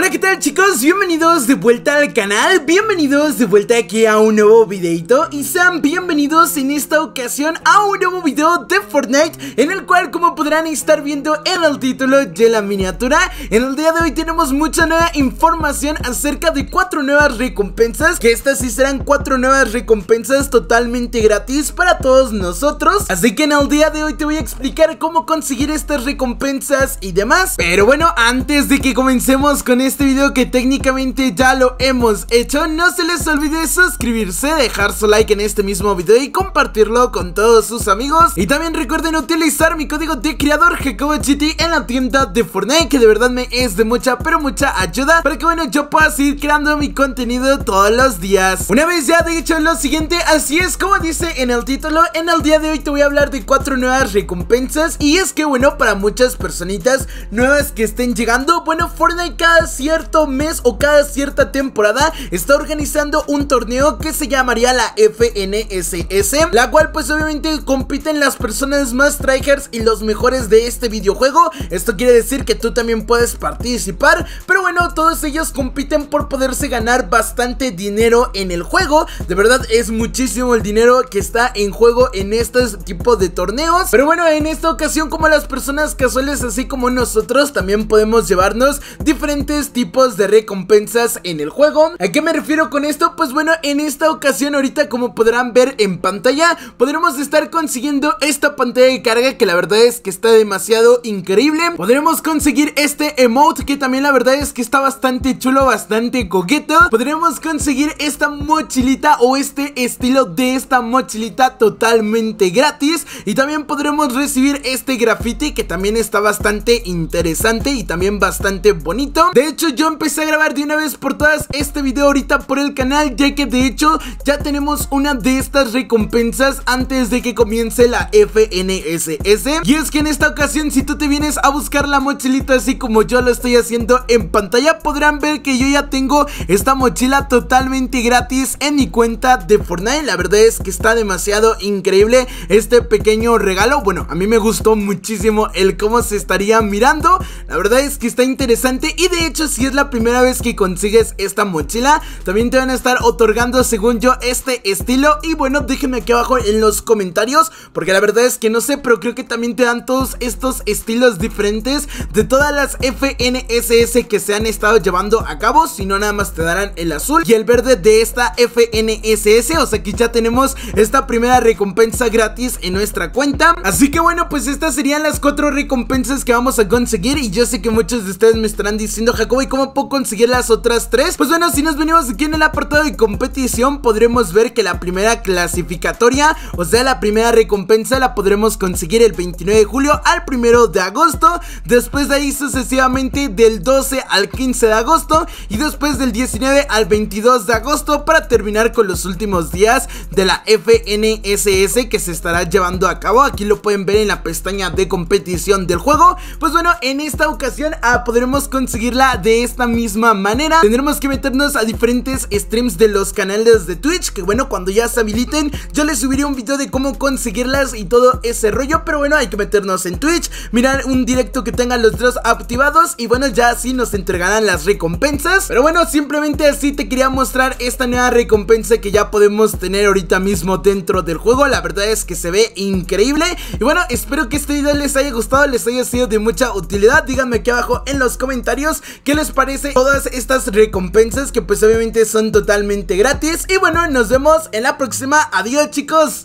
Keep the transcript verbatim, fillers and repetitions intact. Hola, ¿qué tal, chicos? Bienvenidos de vuelta al canal, bienvenidos de vuelta aquí a un nuevo videito. Y sean bienvenidos en esta ocasión a un nuevo video de Fortnite, en el cual, como podrán estar viendo en el título y en la miniatura, en el día de hoy tenemos mucha nueva información acerca de cuatro nuevas recompensas, que estas sí serán cuatro nuevas recompensas totalmente gratis para todos nosotros. Así que en el día de hoy te voy a explicar cómo conseguir estas recompensas y demás. Pero bueno, antes de que comencemos con este video, que técnicamente ya lo hemos hecho, no se les olvide suscribirse, dejar su like en este mismo video y compartirlo con todos sus amigos. Y también recuerden utilizar mi código de creador JacoboYT en la tienda de Fortnite, que de verdad me es de mucha pero mucha ayuda, para que bueno, yo pueda seguir creando mi contenido todos los días. Una vez ya dicho lo siguiente, así es como dice en el título, en el día de hoy te voy a hablar de cuatro nuevas recompensas. Y es que bueno, para muchas personitas nuevas que estén llegando, bueno, Fortnite cada cierto mes o cada cierta temporada está organizando un torneo que se llamaría la F N C S, la cual pues obviamente compiten las personas más tryhards y los mejores de este videojuego. Esto quiere decir que tú también puedes participar, pero bueno, todos ellos compiten por poderse ganar bastante dinero en el juego. De verdad es muchísimo el dinero que está en juego en este tipo de torneos. Pero bueno, en esta ocasión, como las personas casuales así como nosotros, también podemos llevarnos diferentes tipos de recompensas en el juego. ¿A qué me refiero con esto? Pues bueno, en esta ocasión ahorita, como podrán ver en pantalla, podremos estar consiguiendo esta pantalla de carga, que la verdad es que está demasiado increíble. Podremos conseguir este emote, que también la verdad es que está bastante chulo, bastante coqueto. Podremos conseguir esta mochilita o este estilo de esta mochilita totalmente gratis. Y también podremos recibir este graffiti, que también está bastante interesante y también bastante bonito. De De hecho, yo empecé a grabar de una vez por todas este video ahorita por el canal, ya que de hecho ya tenemos una de estas recompensas antes de que comience la F N S S. Y es que en esta ocasión, si tú te vienes a buscar la mochilita así como yo lo estoy haciendo en pantalla, podrán ver que yo ya tengo esta mochila totalmente gratis en mi cuenta de Fortnite. La verdad es que está demasiado increíble este pequeño regalo. Bueno, a mí me gustó muchísimo el cómo se estaría mirando. La verdad es que está interesante. Y de hecho, si es la primera vez que consigues esta mochila, también te van a estar otorgando, según yo, este estilo. Y bueno, déjenme aquí abajo en los comentarios, porque la verdad es que no sé, pero creo que también te dan todos estos estilos diferentes de todas las F N S S que se han estado llevando a cabo. Si no, nada más te darán el azul y el verde de esta F N S S. O sea que ya tenemos esta primera recompensa gratis en nuestra cuenta. Así que bueno, pues estas serían las cuatro recompensas que vamos a conseguir. Y yo sé que muchos de ustedes me estarán diciendo, Jacobo, ¿y cómo puedo conseguir las otras tres? Pues bueno, si nos venimos aquí en el apartado de competición, podremos ver que la primera clasificatoria, o sea, la primera recompensa, la podremos conseguir el veintinueve de julio al primero de agosto. Después de ahí sucesivamente del doce al quince de agosto, y después del diecinueve al veintidós de agosto, para terminar con los últimos días de la F N S S que se estará llevando a cabo. Aquí lo pueden ver en la pestaña de competición del juego. Pues bueno, en esta ocasión ah, podremos conseguirla de esta misma manera. Tendremos que meternos a diferentes streams de los canales de Twitch, que bueno, cuando ya se habiliten yo les subiré un video de cómo conseguirlas y todo ese rollo. Pero bueno, hay que meternos en Twitch, mirar un directo que tengan los dos activados, y bueno, ya así nos entregarán las recompensas. Pero bueno, simplemente así te quería mostrar esta nueva recompensa que ya podemos tener ahorita mismo dentro del juego. La verdad es que se ve increíble. Y bueno, espero que este video les haya gustado, les haya sido de mucha utilidad. Díganme aquí abajo en los comentarios ¿qué les parece todas estas recompensas, que pues obviamente son totalmente gratis? Y bueno, nos vemos en la próxima. Adiós, chicos.